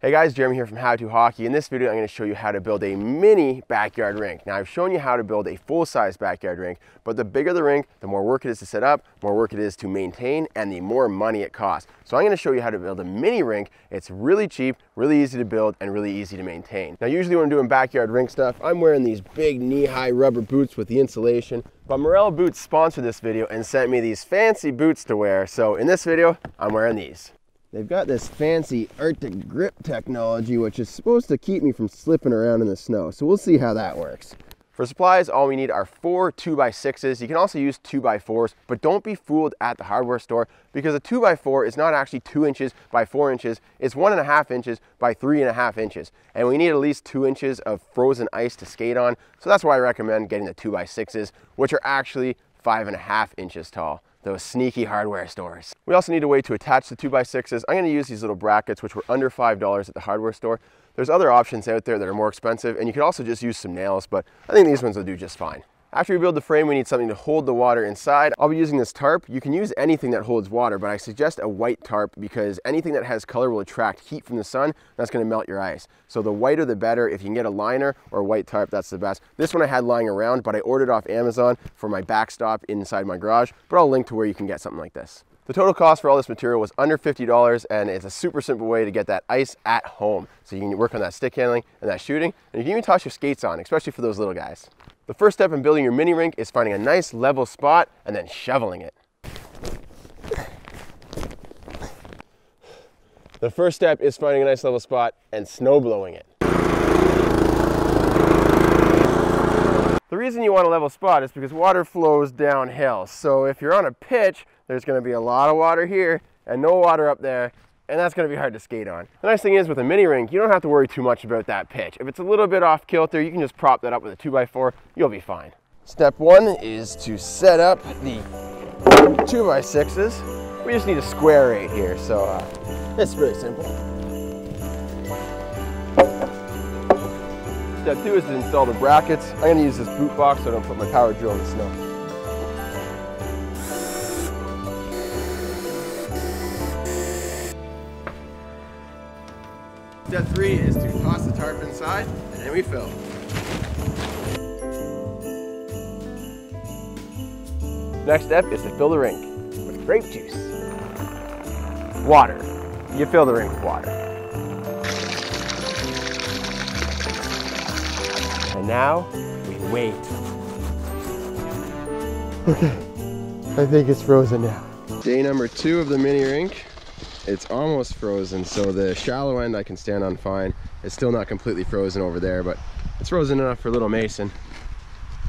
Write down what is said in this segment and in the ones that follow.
Hey guys, Jeremy here from How To Hockey. In this video, I'm going to show you how to build a mini backyard rink. Now, I've shown you how to build a full-size backyard rink, but the bigger the rink, the more work it is to set up, more work it is to maintain, and the more money it costs. So I'm going to show you how to build a mini rink. It's really cheap, really easy to build, and really easy to maintain. Now, usually when I'm doing backyard rink stuff, I'm wearing these big knee-high rubber boots with the insulation. But Merrell Boots sponsored this video and sent me these fancy boots to wear. So in this video, I'm wearing these. They've got this fancy Arctic grip technology, which is supposed to keep me from slipping around in the snow. So we'll see how that works. For supplies, all we need are four 2x6s. You can also use 2x4s, but don't be fooled at the hardware store because a 2x4 is not actually 2 inches by 4 inches. It's 1.5 inches by 3.5 inches. And we need at least 2 inches of frozen ice to skate on. So that's why I recommend getting the 2x6s, which are actually 5.5 inches tall. Those sneaky hardware stores. We also need a way to attach the 2x6s. I'm going to use these little brackets, which were under $5 at the hardware store. There's other options out there that are more expensive, and you could also just use some nails, but I think these ones will do just fine. After we build the frame, we need something to hold the water inside. I'll be using this tarp. You can use anything that holds water, but I suggest a white tarp because anything that has color will attract heat from the sun. That's going to melt your ice. So the whiter, the better. If you can get a liner or a white tarp, that's the best. This one I had lying around, but I ordered off Amazon for my backstop inside my garage, but I'll link to where you can get something like this. The total cost for all this material was under $50, and it's a super simple way to get that ice at home. So you can work on that stick handling and that shooting, and you can even toss your skates on, especially for those little guys. The first step in building your mini rink is finding a nice level spot and then shoveling it. The reason you want a level spot is because water flows downhill. So if you're on a pitch, there's going to be a lot of water here and no water up there. And that's going to be hard to skate on. The nice thing is with a mini rink, you don't have to worry too much about that pitch. If it's a little bit off kilter, you can just prop that up with a 2x4, you'll be fine. Step one is to set up the 2x6s. We just need a square right here, so it's really simple. Step two is to install the brackets. I'm going to use this boot box so I don't put my power drill in the snow. Step three is to toss the tarp inside, and then we fill. Next step is to fill the rink with grape juice. Water. You fill the rink with water. And now, we wait. Okay, I think it's frozen now. Day number two of the mini rink. It's almost frozen, so the shallow end I can stand on fine. It's still not completely frozen over there, but it's frozen enough for little Mason.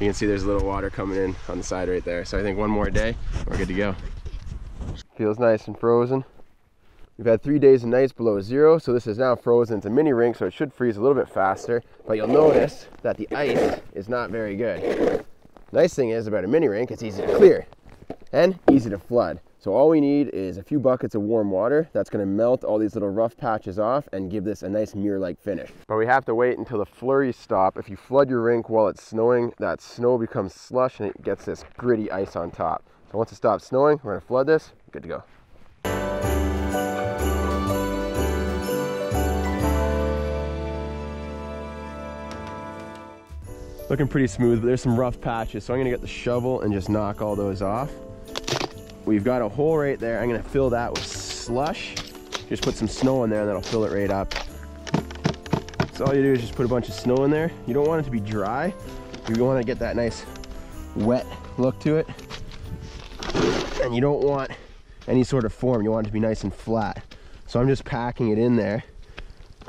You can see there's a little water coming in on the side right there. So I think one more day, we're good to go. Feels nice and frozen. We've had 3 days and nights below zero, so this is now frozen. It's a mini rink, so it should freeze a little bit faster, but you'll notice that the ice is not very good. Nice thing is about a mini rink, it's easy to clear and easy to flood. So all we need is a few buckets of warm water that's going to melt all these little rough patches off and give this a nice mirror-like finish. But we have to wait until the flurries stop. If you flood your rink while it's snowing, that snow becomes slush and it gets this gritty ice on top. So once it stops snowing, we're going to flood this. Good to go. Looking pretty smooth, but there's some rough patches. So I'm going to get the shovel and just knock all those off. We've got a hole right there. I'm gonna fill that with slush. Just put some snow in there and that'll fill it right up. So all you do is just put a bunch of snow in there. You don't want it to be dry. You wanna get that nice wet look to it. And you don't want any sort of form. You want it to be nice and flat. So I'm just packing it in there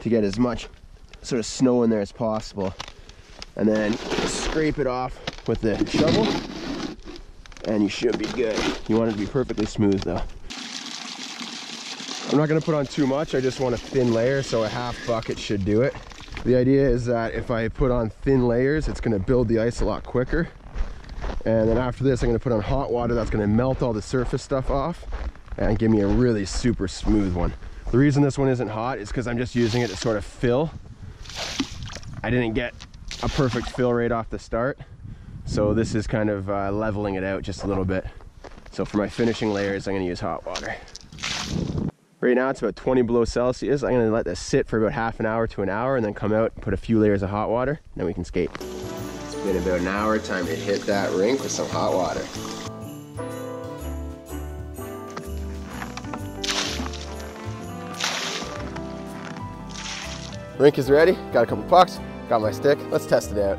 to get as much sort of snow in there as possible. And then scrape it off with the shovel. And you should be good. You want it to be perfectly smooth though. I'm not gonna put on too much. I just want a thin layer, so a half bucket should do it. The idea is that if I put on thin layers, it's gonna build the ice a lot quicker. And then after this, I'm gonna put on hot water that's gonna melt all the surface stuff off and give me a really super smooth one. The reason this one isn't hot is because I'm just using it to sort of fill. I didn't get a perfect fill right off the start. So this is kind of leveling it out just a little bit. So for my finishing layers, I'm going to use hot water. Right now it's about 20 below Celsius. I'm gonna let this sit for about half an hour to an hour and then come out and put a few layers of hot water, and then we can skate. It's been about an hour, time to hit that rink with some hot water. Rink is ready, got a couple pucks, got my stick, let's test it out.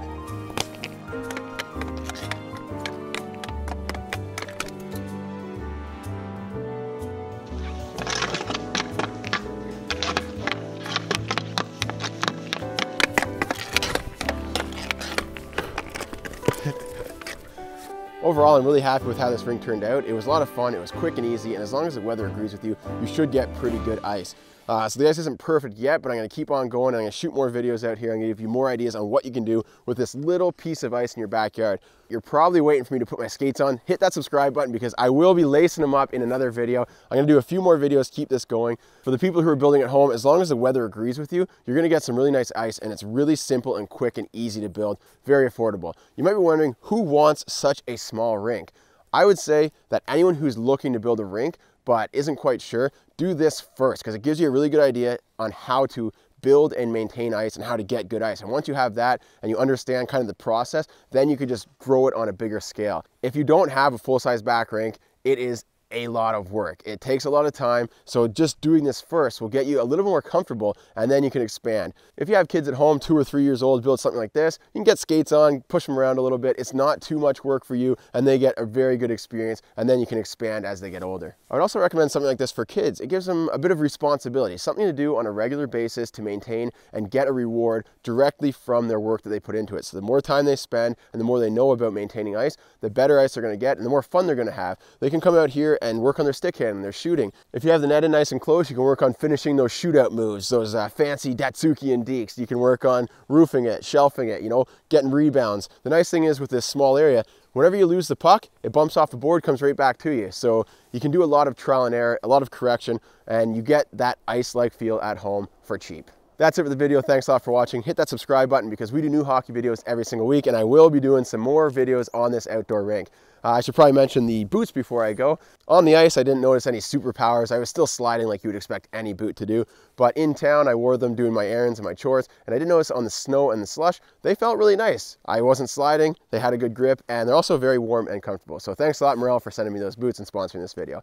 Overall, I'm really happy with how this rink turned out. It was a lot of fun, it was quick and easy, and as long as the weather agrees with you, you should get pretty good ice. So the ice isn't perfect yet, but I'm gonna keep on going, and I'm gonna shoot more videos out here. I'm gonna give you more ideas on what you can do with this little piece of ice in your backyard. You're probably waiting for me to put my skates on. Hit that subscribe button because I will be lacing them up in another video. I'm gonna do a few more videos, keep this going. For the people who are building at home, as long as the weather agrees with you, you're gonna get some really nice ice, and it's really simple and quick and easy to build, very affordable. You might be wondering, who wants such a small rink? I would say that anyone who's looking to build a rink but isn't quite sure, do this first, because it gives you a really good idea on how to build and maintain ice and how to get good ice. And once you have that and you understand kind of the process, then you could just grow it on a bigger scale. If you don't have a full-size back rink, it is a lot of work. It takes a lot of time, so just doing this first will get you a little more comfortable, and then you can expand. If you have kids at home, 2 or 3 years old, build something like this, you can get skates on, push them around a little bit. It's not too much work for you, and they get a very good experience, and then you can expand as they get older. I would also recommend something like this for kids. It gives them a bit of responsibility, something to do on a regular basis to maintain and get a reward directly from their work that they put into it. So the more time they spend and the more they know about maintaining ice, the better ice they're gonna get and the more fun they're gonna have. They can come out here and work on their stick hand and their shooting. If you have the net in nice and close, you can work on finishing those shootout moves, those fancy Datsuki and Deeks. You can work on roofing it, shelving it, you know, getting rebounds. The nice thing is with this small area, whenever you lose the puck, it bumps off the board, comes right back to you. So you can do a lot of trial and error, a lot of correction, and you get that ice-like feel at home for cheap. That's it for the video. Thanks a lot for watching. Hit that subscribe button because we do new hockey videos every single week, and I will be doing some more videos on this outdoor rink. I should probably mention the boots before I go. On the ice, I didn't notice any superpowers. I was still sliding like you would expect any boot to do, but in town, I wore them doing my errands and my chores, and I did notice on the snow and the slush, they felt really nice. I wasn't sliding, they had a good grip, and they're also very warm and comfortable. So thanks a lot, Merrell, for sending me those boots and sponsoring this video.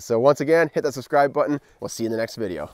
So once again, hit that subscribe button. We'll see you in the next video.